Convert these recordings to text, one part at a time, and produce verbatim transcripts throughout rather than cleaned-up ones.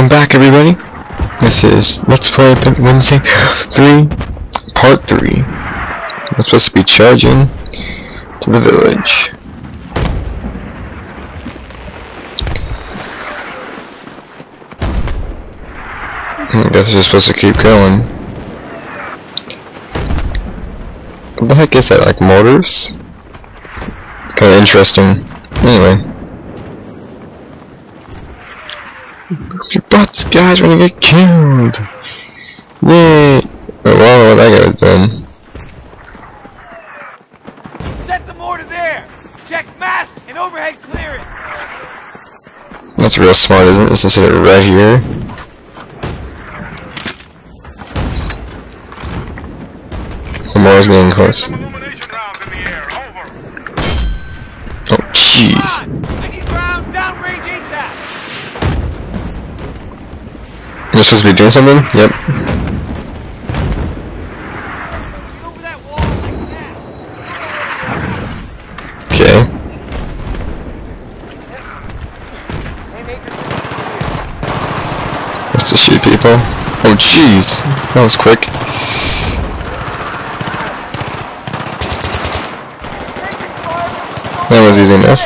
Welcome back, everybody. This is Let's Play Wednesday three Part three. We're supposed to be charging to the village. I guess we're supposed to keep going. What the heck is that, like mortars? It's kinda interesting. Anyway. Your butts, guys, we're gonna get killed! Yay! Oh, wow, that guy was done. Set the mortar there! Check mask and overhead clearance! That's real smart, isn't it? Let's just hit it right here. The mortar's getting close. Oh, jeez. We're supposed to be doing something? Yep. Okay. What's to shoot people? Oh jeez, that was quick. That was easy enough.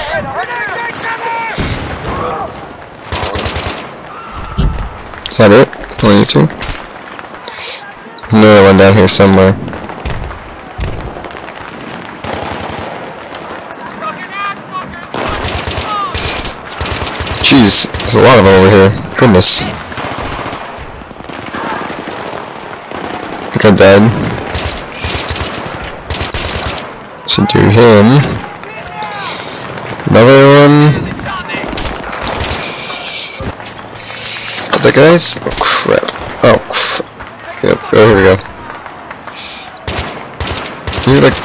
Is that it? twenty-two? Another one down here somewhere. Jeez, there's a lot of them over here. Goodness. I think I died. Should do him. Another one. The guys? Oh crap. Oh crap. Yep, oh here we go. You're like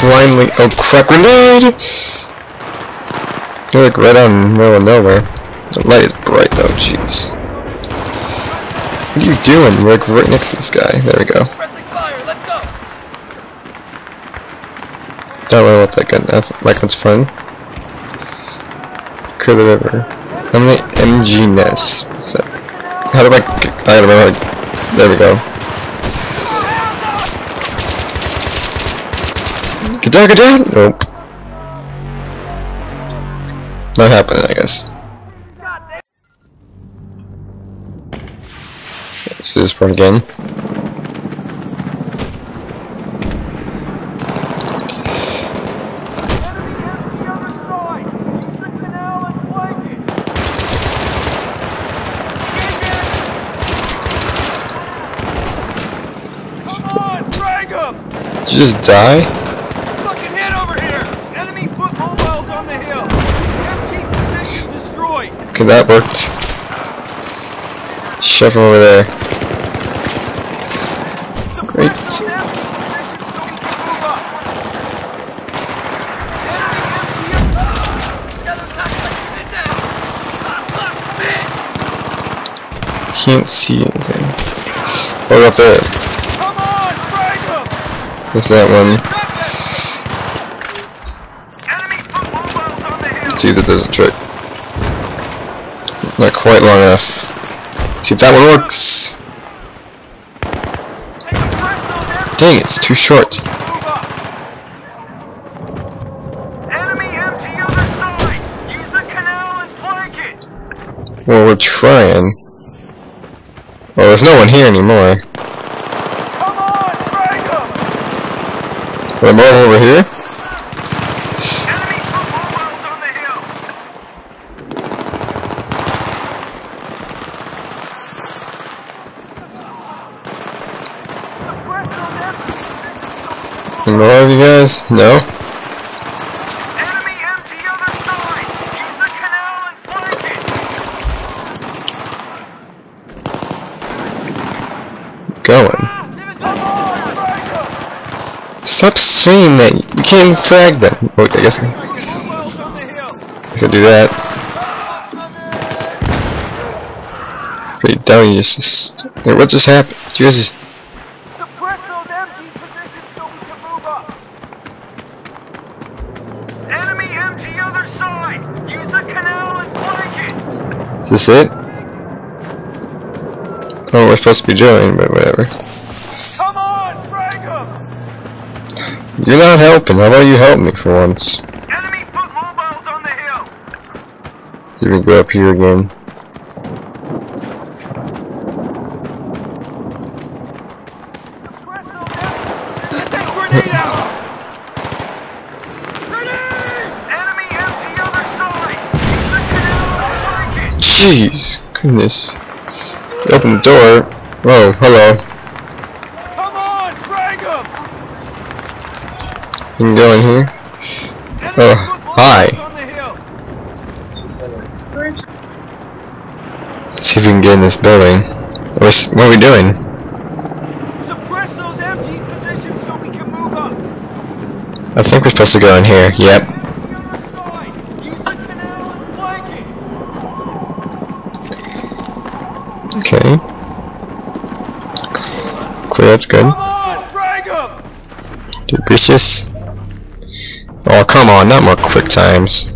blindly. Oh crap, grenade! You're like right on the middle of nowhere. The light is bright though, jeez. What are you doing? We're like right next to this guy. There we go. Don't worry about that gun. Like, that's fun. Clear the river. How many M G nests? What's that? How do I... I gotta remember... There we go. Get down, get down! Nope. Not happening, I guess. Let's do this part again. Did you just die? Fucking hit over here! Enemy foot mobiles on the hill! M G position destroyed! Okay, that worked. Shove him over there. Great. Can't see anything. Oh, up there. What's that one? Let's see if that does a trick. Not quite long enough. Let's see if that one works! Dang, it's too short. Well, we're trying. Well, there's no one here anymore. One more over here. Enemy mobiles on the hill. Any more of you guys? No. Enemy empty other side. Use the canal and flank it. Going. Stop saying that! You can't frag them! Oh, I guess I can do that. Pretty dumb, you just... Hey, what just happened? Did you guys just... Suppress those M G positions so we can move up! Enemy M G other side! Use the canal and flank it! Is this it? don't know what we're supposed to be doing, but whatever. Come on, drag him! You're not helping. How about you help me for once? Enemy foot mobiles on the hill. You can go up here again. Jeez, goodness. Open the door. Whoa, hello. Come on, drag him! You can go in here. Oh, hi. Let's see if we can get in this building. What's, what are we doing? Suppress those M G positions so we can move up. I think we're supposed to go in here. Yep. Okay. Cool, that's good. Come on, drag him! Dude, vicious. Oh, come on, not more quick times.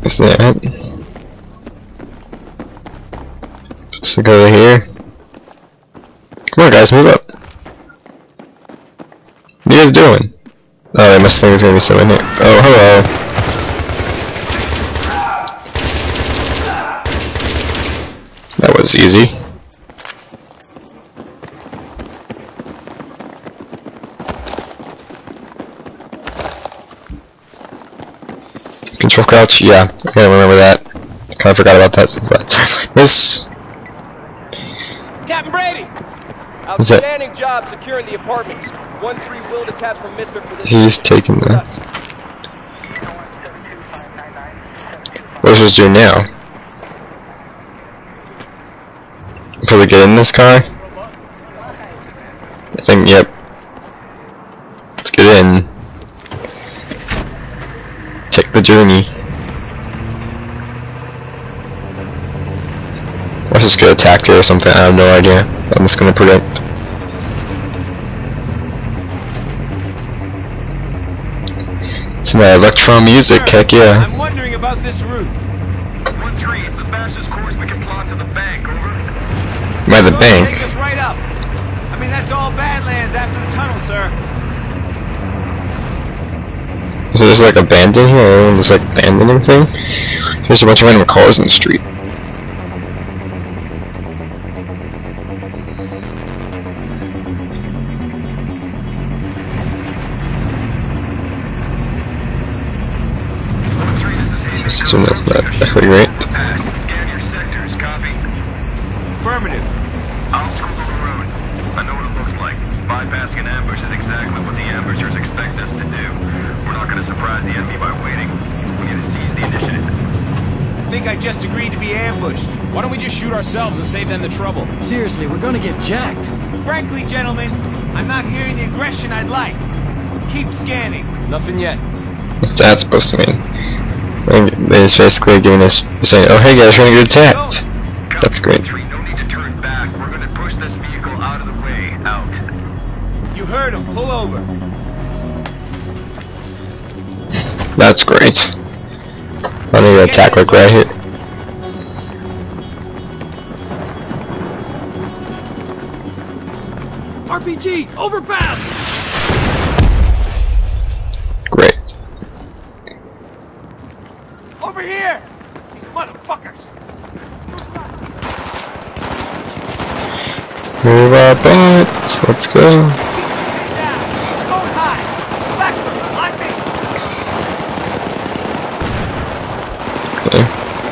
What's that? Supposed to go over here. Come on, guys, move up. What are you guys doing? Oh, I must think there's gonna be someone here. Oh, hello. That was easy. Control crouch? Yeah, I gotta remember that. I kinda forgot about that since last time like this. Captain Brady! Outstanding job securing the apartments. one three will detach from Misfit for this. He's taking the... What is this doing now? Probably get in this car. I think, yep. Let's get in. Take the journey. Let's just get attacked here or something. I have no idea. I'm just gonna predict. It's my electro music. Heck yeah. I'm wondering about this route. One three. The fastest course we can plot to the bank. Over. By the bank. Take us right up. I mean, that's all Badlands after the tunnel, sir. Is it just like abandoned here? Or just like abandoning thing? There's a bunch of random cars in the street. This is not actually great. Obstacles on the road. I know what it looks like. Bypassing an ambush is exactly what the ambushers expect us to do. We're not going to surprise the enemy by waiting. We need to seize the initiative. I think I just agreed to be ambushed. Why don't we just shoot ourselves and save them the trouble? Seriously, we're going to get jacked. Frankly, gentlemen, I'm not hearing the aggression I'd like. Keep scanning. Nothing yet. What's that supposed to mean? It's basically giving us saying, "Oh, hey guys, we're going to get attacked." That's great. Heard him, pull over. That's great. I need to attack like right here. R P G, overpass! Great. Over here! These motherfuckers! Move our butts, let's go.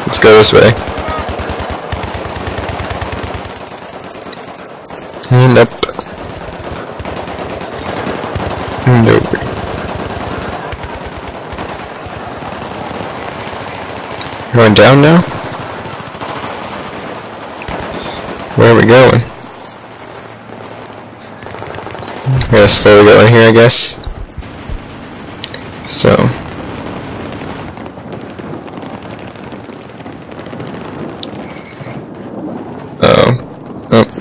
Let's go this way. And up. And over. Going down now? Where are we going? We're gonna slowly go in here, I guess. So.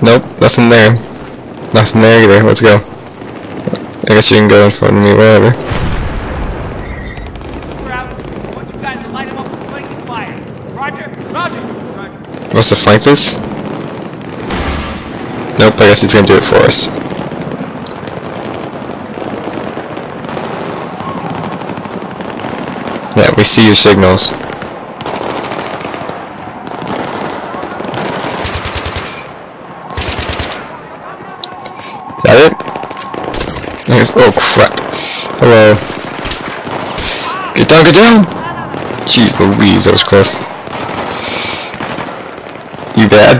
Nope, nothing there. Nothing there either. Let's go. I guess you can go in front of me, wherever. Since we're out, I want you guys to light them up with flanking fire. Roger. Roger. Roger. What's the flank this? Nope, I guess he's gonna do it for us. Yeah, we see your signals. Is that it? There's, oh crap. Hello. Get down, get down! Jeez Louise, that was close. You bad?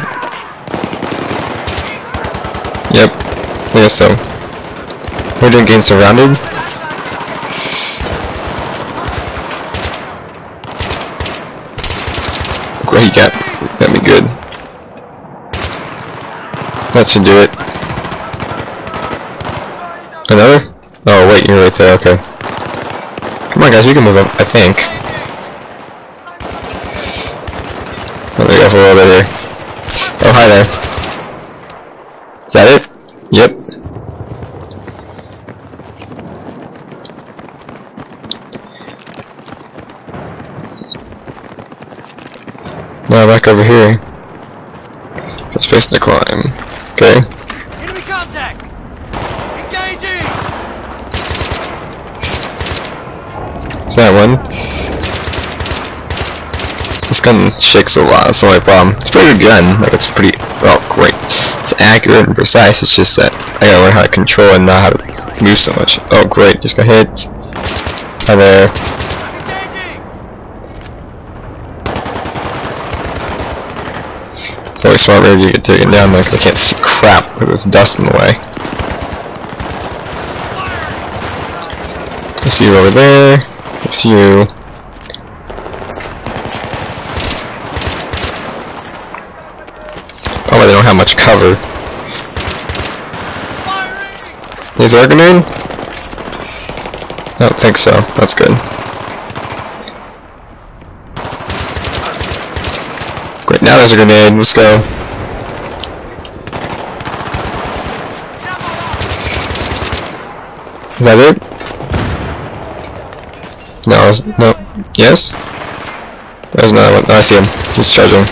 Yep, I guess so. We're doing getting surrounded. What he got? Got me good. That should do it. Another? Oh wait, you're right there, okay. Come on guys, we can move up, I think. Let me go for a little bit here. Oh, hi there. Is that it? Yep. Now back over here. First place to climb. Okay. Enemy contact! Engaging! Is that one? This gun shakes a lot, that's the only problem. It's a pretty good gun, like it's pretty, well, great. It's accurate and precise, it's just that I gotta learn how to control and not how to move so much. Oh great, just got hit. Hi there. Probably smart maybe you get taken down there because I can't see crap because there's dust in the way. I see you over there. I see you. Oh, they don't have much cover. Is there a grenade? I don't think so. That's good. Great, now there's a grenade, let's go. Is that it? No, no, yes? There's another one, oh, I see him, he's charging.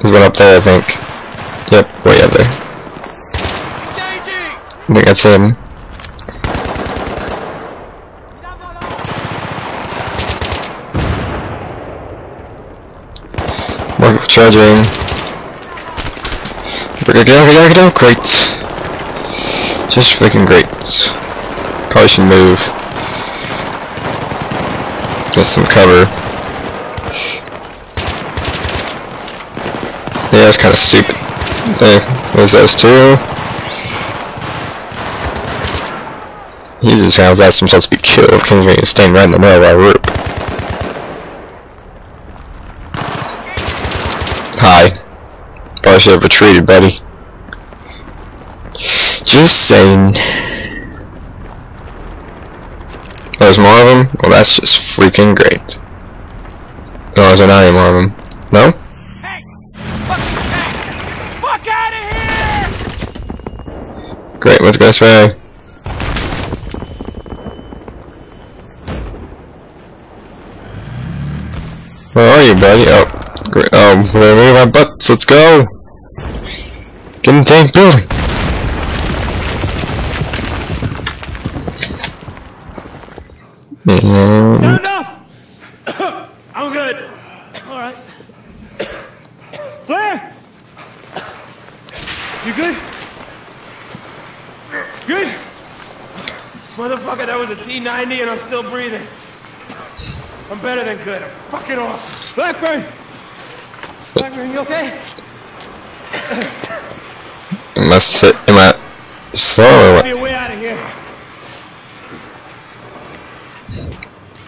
There's one up there I think. Yep, way up there. I think that's him. Charging. We're gonna get down, get down, get down. Great. Just freaking great. Probably should move. Get some cover. Yeah, that's kind of stupid. Hey, there's those two. He's just gonna ask himself to be killed. Can you stand right in the middle of our group? Hi. Probably should have retreated, buddy. Just saying. There's more of them? Well, that's just freaking great. No, is there not any more of them? No? Hey! Fuck, hey. Fuck out of here! Great, let's go this way. Where are you, buddy? Oh. Great. Um, where are my butts? Let's go! Get in the tank building! Is that enough? I'm good! Alright. Blair! You good? Good? Motherfucker, that was a T ninety and I'm still breathing. I'm better than good. I'm fucking awesome. Blackburn! Blackburn, you okay? Am I sit? Am I slow or what? Way out of here.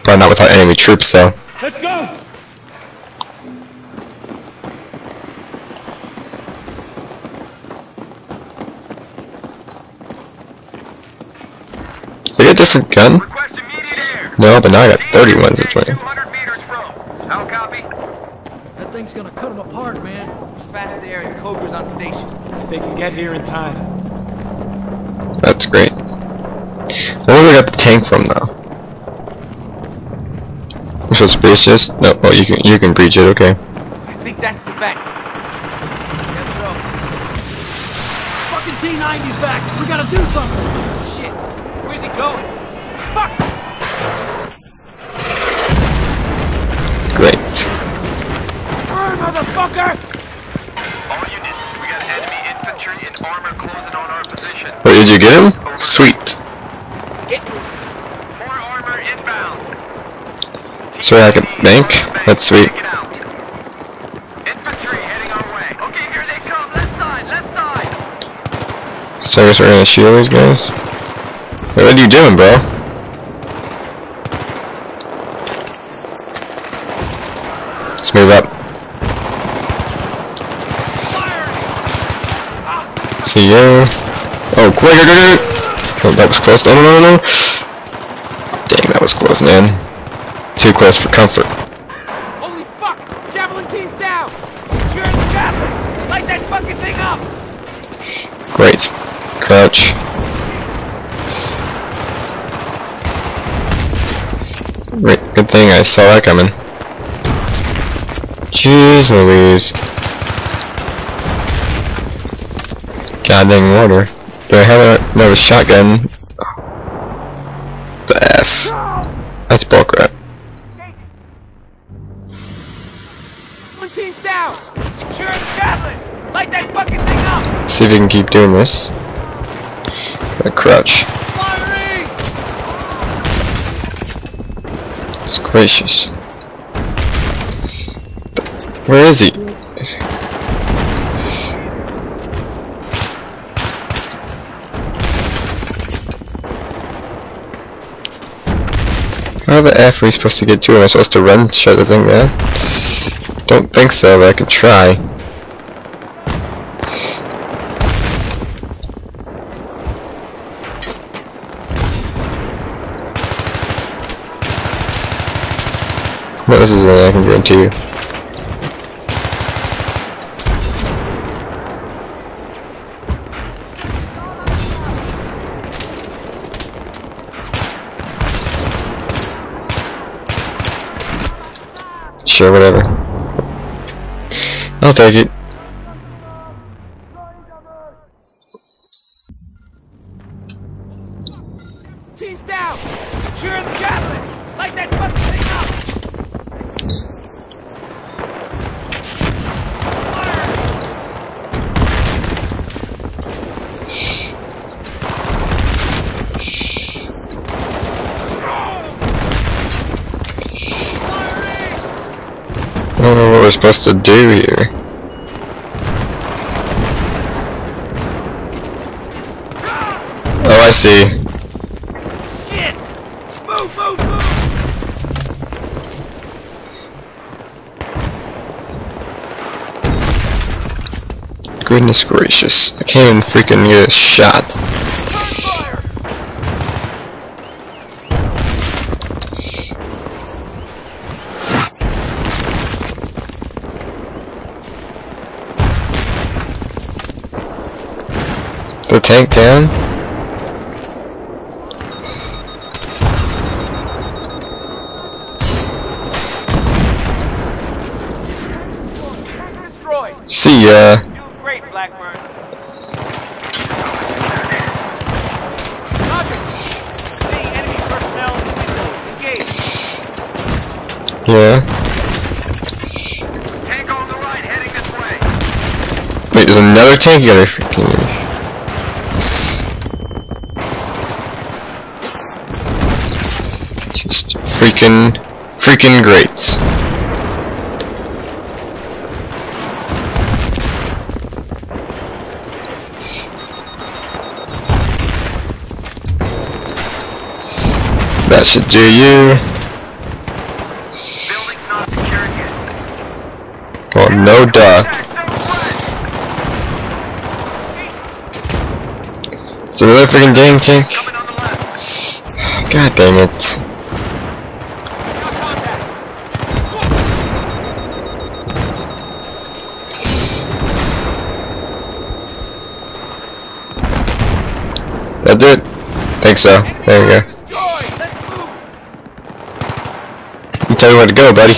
Probably not without enemy troops, though. Let's go. Did I get a different gun? No, but now I got thirty ones in play. Thing's gonna cut them apart, man. There's fast air and Cobra's on station. If they can get here in time. That's great. Where do we got the tank from, though? for space chest? No, oh, you can, you can breach it, okay. I think that's the bank. Guess so. Fucking T ninety's back! We gotta do something! Shit, where's he going? Fuck! Great. Burn, motherfucker! All units, we got enemy infantry and armor closing on our position. Wait, did you get him? Over. Sweet. So I can bank. That's sweet. Infantry heading our way. Okay, here they come. Left side, left side. So I guess we're gonna shield these guys. Wait, what are you doing, bro? Let's move up. See you. Oh, quick! Oh, that was close. Oh no, no, no! Dang, that was close, man. Too close for comfort. Holy fuck! Javelin team's down! Secure the javelin! Light that fucking thing up! Great. Crouch. Wait, good thing I saw that coming. Jeez Louise. God dang water. Do I have another shotgun? The F. That's bullcrap. Team's down! Secure the javelin! Light that fucking thing up! See if we can keep doing this. Gotta crouch. Firing! It's gracious. Where is he? How the F are we supposed to get to? Am I supposed to run? Shut the thing there? Don't think so, but I could try. No, this is it, I can guarantee you. Sure, whatever. I'll take it. Team's down! Secure the javelin! Light that fucking thing up! I don't know what we're supposed to do here. I see. Shit! Move, move, move! Goodness gracious! I can't even freaking get a shot. Fire. The tank down. See ya. Great, Blackbird. See enemy personnel in the windows. Engage. Yeah. Tank on the right, heading this way. Wait, there's another tank here. Freaking. Just freaking, freaking great. That should do you. Building's not secure yet. Well, no duh. So another freaking dang tank. God damn it. That'll do it. Think so. There we go. tell you where to go, buddy.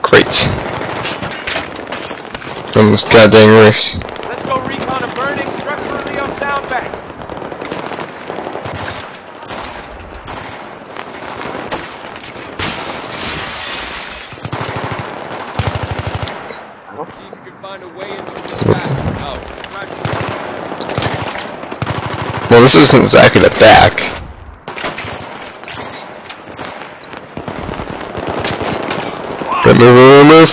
Crates. Almost goddamn worse. Let's go recon a burning, structurally unsound bank. See if you can find a way into the back. Oh, well, this isn't exactly the back. Move, move, move.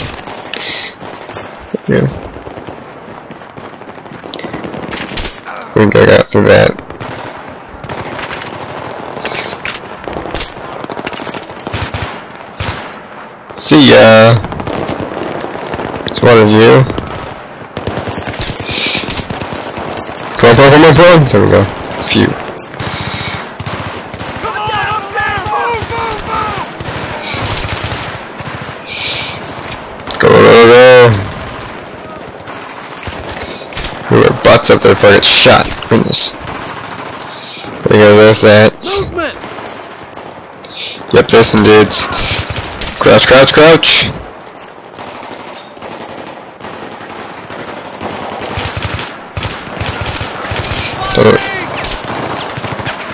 Yeah. I think I got through that. See ya. It's one of you. Come on, come on, come on. There we go. Phew. Butts up there before I get shot. Goodness. There you go, there's that. Movement. Yep, there's some dudes. Crouch, crouch, crouch. Get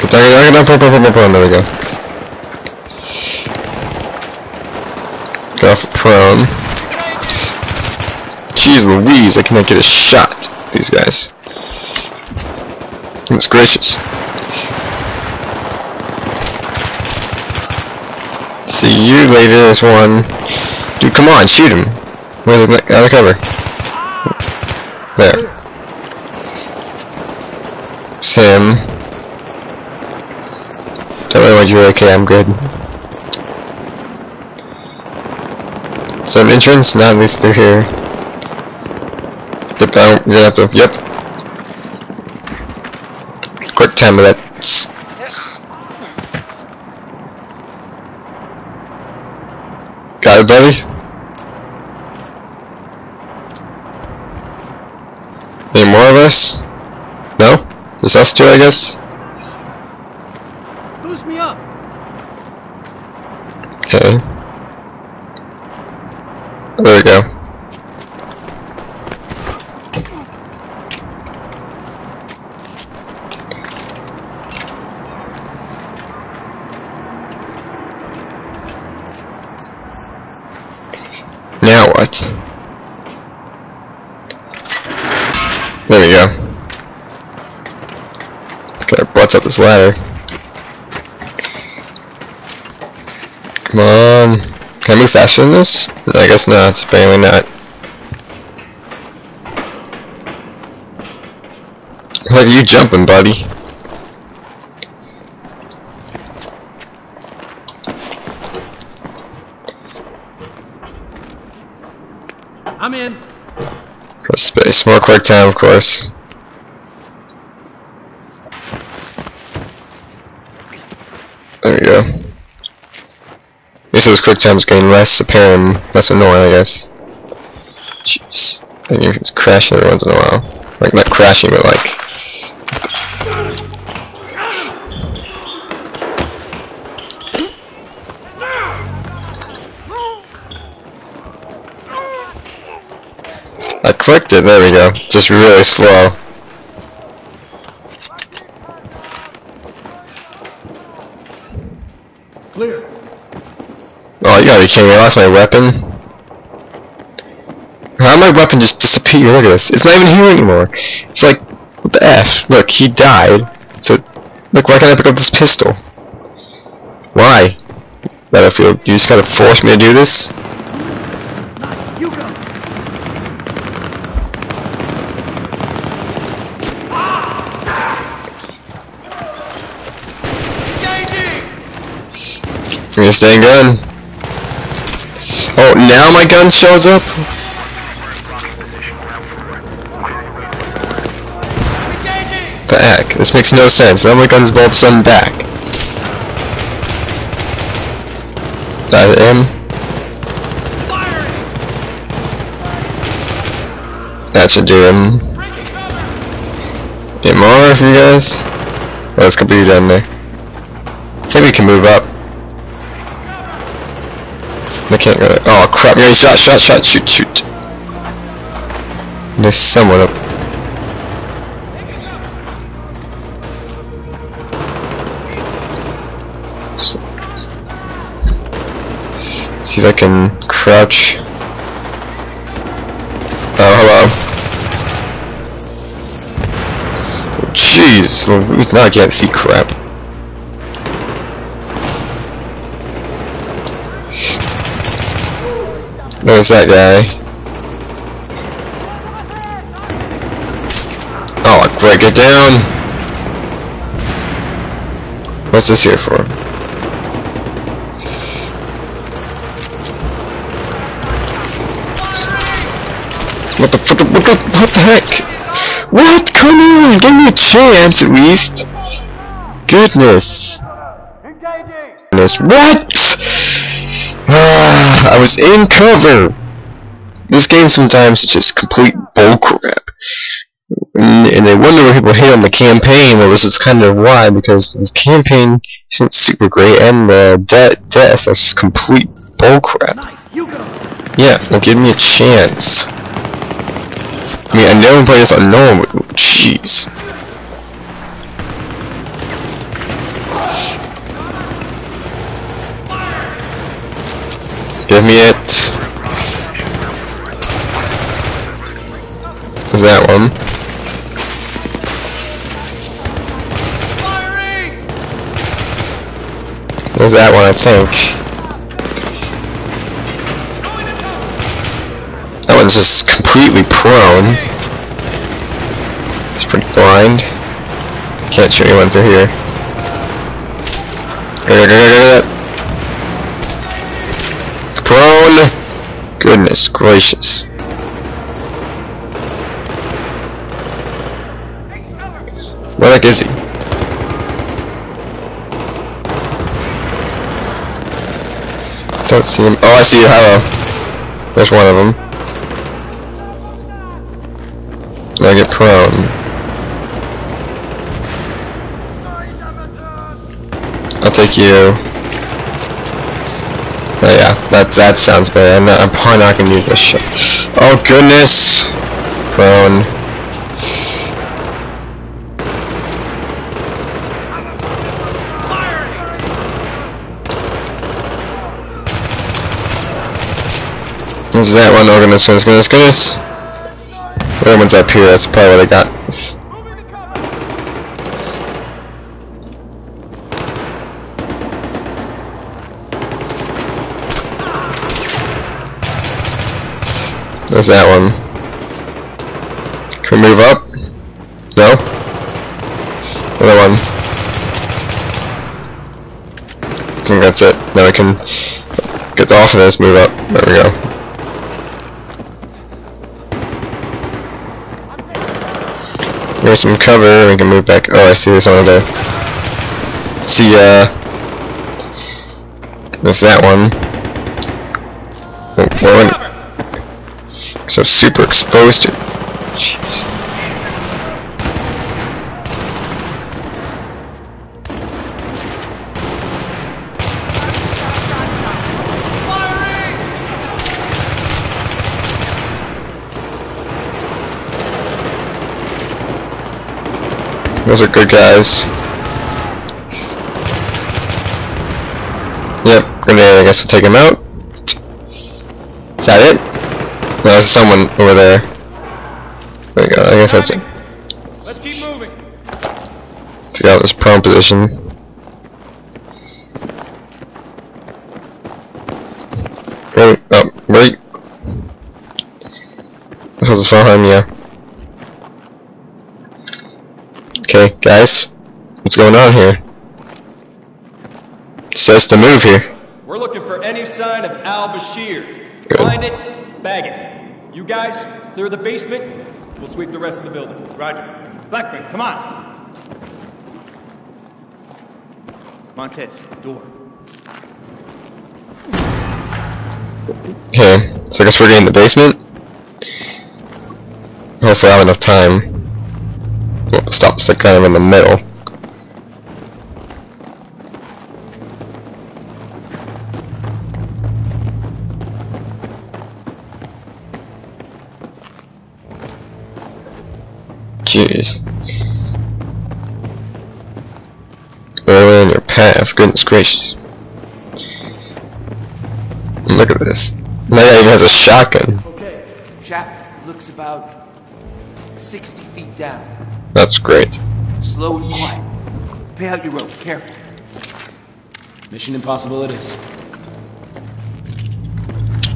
down, get down, get down, get down, get down. There we go. Get off prone. Jeez Louise, I cannot get a shot. These guys. Goodness gracious. See you later, there's one. Dude, come on, shoot him. Where's the out of cover? There. Sam. Tell me what you're okay, I'm good. Some entrance, not at least through here. Yep, I don't have to, yep. Quick time with that. Got it, buddy? Any more of us? No? Just us two, I guess? Boost me up! Okay. There we go. Now what? There we go. Okay, butts up this ladder. Come on. Can I move faster than this? I guess not. Apparently not. What are you jumping, buddy? I'm in. Press space. More quick time, of course. There we go. At least those quick times getting less apparent, less annoying, I guess. Jeez. I think it's crashing every once in a while. Like, not crashing, but like. I clicked it, there we go. Just really slow. Clear. Oh, you gotta be kidding me, I lost my weapon. How did my weapon just disappear? Look at this. It's not even here anymore. It's like, what the F? Look, he died. So, look, why can't I pick up this pistol? Why? Battlefield, you just gotta force me to do this? Give me a staying gun. Oh, now my gun shows up? The heck? This makes no sense. Now my gun's both sudden back. Dive in. That should do him. Get more for you guys? Oh, there's a couple of you down there. I think we can move up. They can't go there. Oh crap, yeah, shot, shot, shot, shoot, shoot. There's someone up. See if I can crouch. Oh, hello. Oh, jeez, now I can't see crap. There's that guy. Oh, great, get down! What's this here for? What the fuck? What the, what the heck? What? Come on! Give me a chance at least! Goodness! Goodness, what? I was in cover! This game sometimes is just complete bullcrap. And, and I wonder where people hate on the campaign, but this is kind of why, because this campaign isn't super great, and the uh, de death is just complete bullcrap. Yeah, well, give me a chance. I mean, I never played this on normal, but jeez. Give me it. Is that one? There's that one, I think. That one's just completely prone. It's pretty blind. Can't shoot anyone through here. Da-da-da-da-da. Goodness gracious. Where the heck is he? Don't see him. Oh, I see you. Hello. There's one of them. Now get prone. I'll take you. Oh yeah, that that sounds bad. I'm, not, I'm probably not gonna use this shit. Oh goodness, prone. What's that one? Oh goodness, goodness, goodness, goodness. Everyone's up here. That's probably where they got this. There's that one. Can we move up? No? Another one. I think that's it. Now we can get off of this, move up. There we go. There's some cover, we can move back. Oh, I see there's one there. See, uh... there's that one. Oh, one. So super exposed to. Jeez. Those are good guys. Yep, grenade. I guess we'll take him out. Is that it? No, there's someone over there. There we go, I guess that's it. Let's keep moving. Take out this prone position. Wait, oh, wait. This was behind, yeah. Okay, guys. What's going on here? It says to move here. We're looking for any sign of Al Bashir. Good. Find it, bag it. You guys, clear the basement, we'll sweep the rest of the building. Roger. Blackman, come on! Montez, door. Okay, so I guess we're getting in the basement. Hopefully I have enough time. Well, the stop's like kind of in the middle. Jeez. Well, in your path, goodness gracious. Look at this. My guy even has a shotgun. Okay, shaft looks about sixty feet down. That's great. Slow and quiet. Pay out your rope, careful. Mission impossible it is.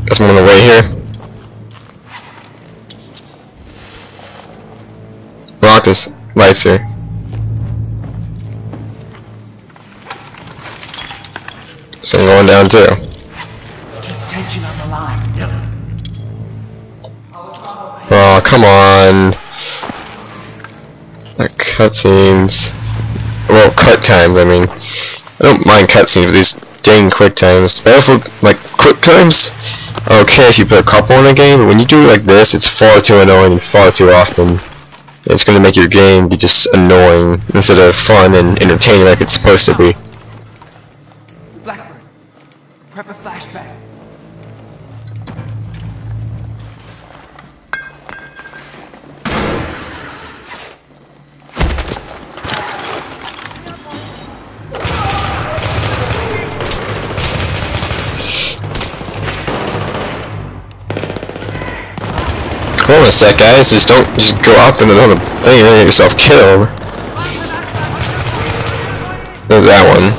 Got someone on the way here. Block this lights here. So I'm going down too. Keep tension on the line. Yep. Oh, come on. Not cutscenes. Well, cut times, I mean. I don't mind cutscenes, but these dang quick times. Better for, like, quick times? Okay, if you put a couple in a game, but when you do it like this, it's far too annoying and far too often. It's gonna make your game be just annoying instead of fun and entertaining like it's supposed to be. Blackbird, prep a flashback. Hold on a sec, guys. Just don't just go out there and another thing and get yourself killed. There's that one.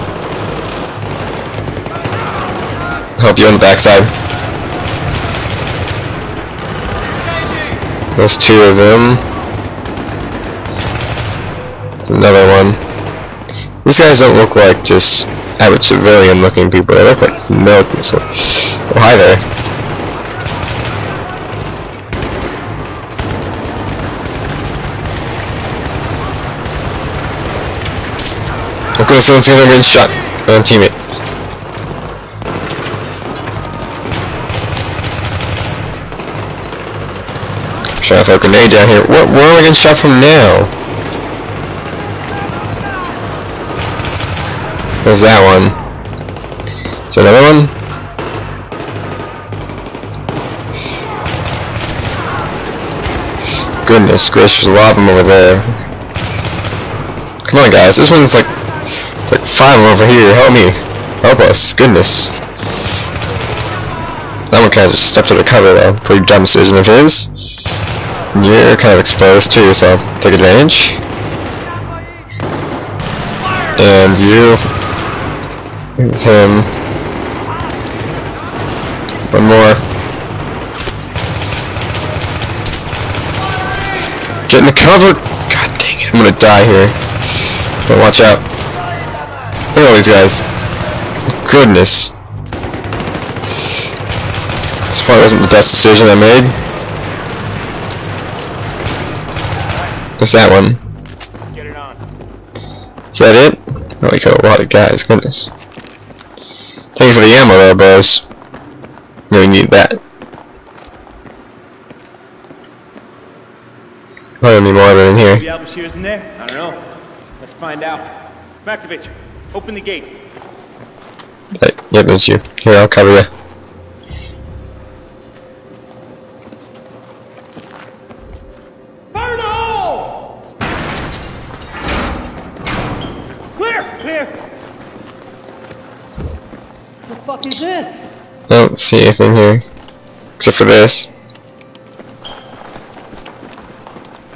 Help you on the backside. There's two of them. There's another one. These guys don't look like just average civilian-looking people. They look like militants. So. Oh, hi there. Okay, someone's gonna get shot on teammates. Shot off a grenade down here. What? Where am I getting shot from now? There's that one. Is there another one? Goodness gracious, there's a lot of them over there. Come on, guys. This one's like. Like five over here, help me. Help us, goodness. That one kind of just stepped to the cover though. Pretty dumb decision of his. You're kind of exposed too, so take advantage. And you. It's him. One more. Get in the cover! God dang it, I'm gonna die here. But watch out. Look at all these guys. Goodness. This probably wasn't the best decision I made. What's that one? Let's get it on. Is that it? Oh, we killed a lot of guys. Goodness. Thank you for the ammo there, boys. We need that. Probably need more of it in here. Maybe Al Bashir's in there? I don't know. Let's find out. Makovich. Open the gate. Hey, yep, that's you. Here, I'll cover you. Burn a hole! Clear! Clear! The fuck is this? I don't see anything here. Except for this.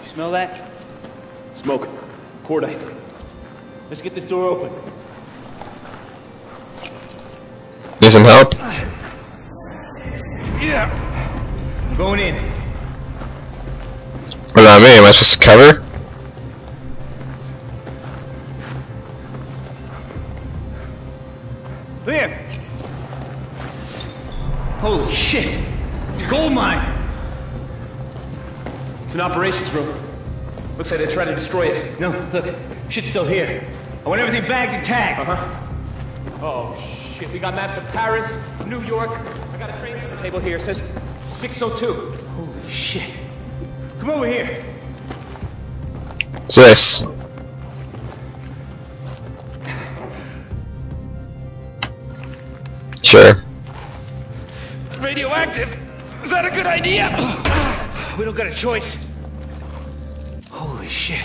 You smell that? Smoke. Cordite. Let's get this door open. Need some help? Yeah. I'm going in. What about me? Am I supposed to cover? Clear. Holy shit. It's a gold mine. It's an operations room. Looks like they tried to destroy it. No, look. Shit's still here. I want everything bagged and tagged. Uh-huh. Oh, shit. We got maps of Paris, New York. I got a train number table here. It says six oh two. Holy shit. Come over here. What's this? Sure. Radioactive? Is that a good idea? We don't got a choice. Holy Holy shit.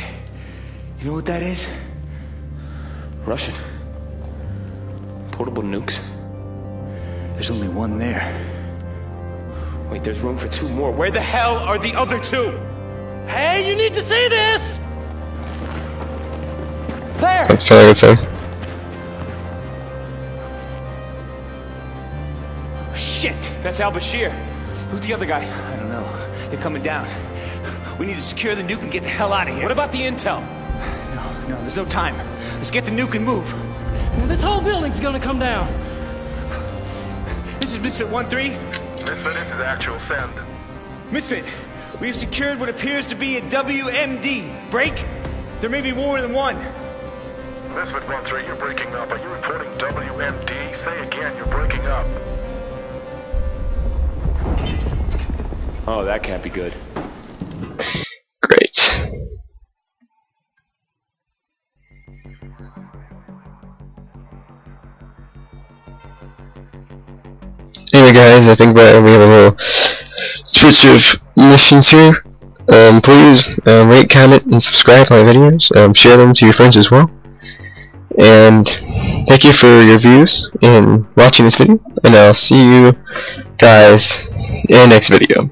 You know what that is? Russian. Portable nukes. There's only one there. Wait, there's room for two more. Where the hell are the other two? Hey, you need to see this! There! That's probably what's there. Shit! That's Al Bashir. Who's the other guy? I don't know. They're coming down. We need to secure the nuke and get the hell out of here. What about the intel? No, no, there's no time. Let's get the nuke and move. Now, this whole building's gonna come down. This is Misfit one three. Misfit, this is actual send. Misfit, we've secured what appears to be a W M D. Break? There may be more than one. Misfit one three, you're breaking up. Are you reporting W M D? Say again, you're breaking up. Oh, that can't be good. Great. Anyway, guys, I think that we have a little switch of missions here. Um, please uh, rate, comment, and subscribe to my videos. Um, share them to your friends as well. And thank you for your views and watching this video. And I'll see you guys in the next video.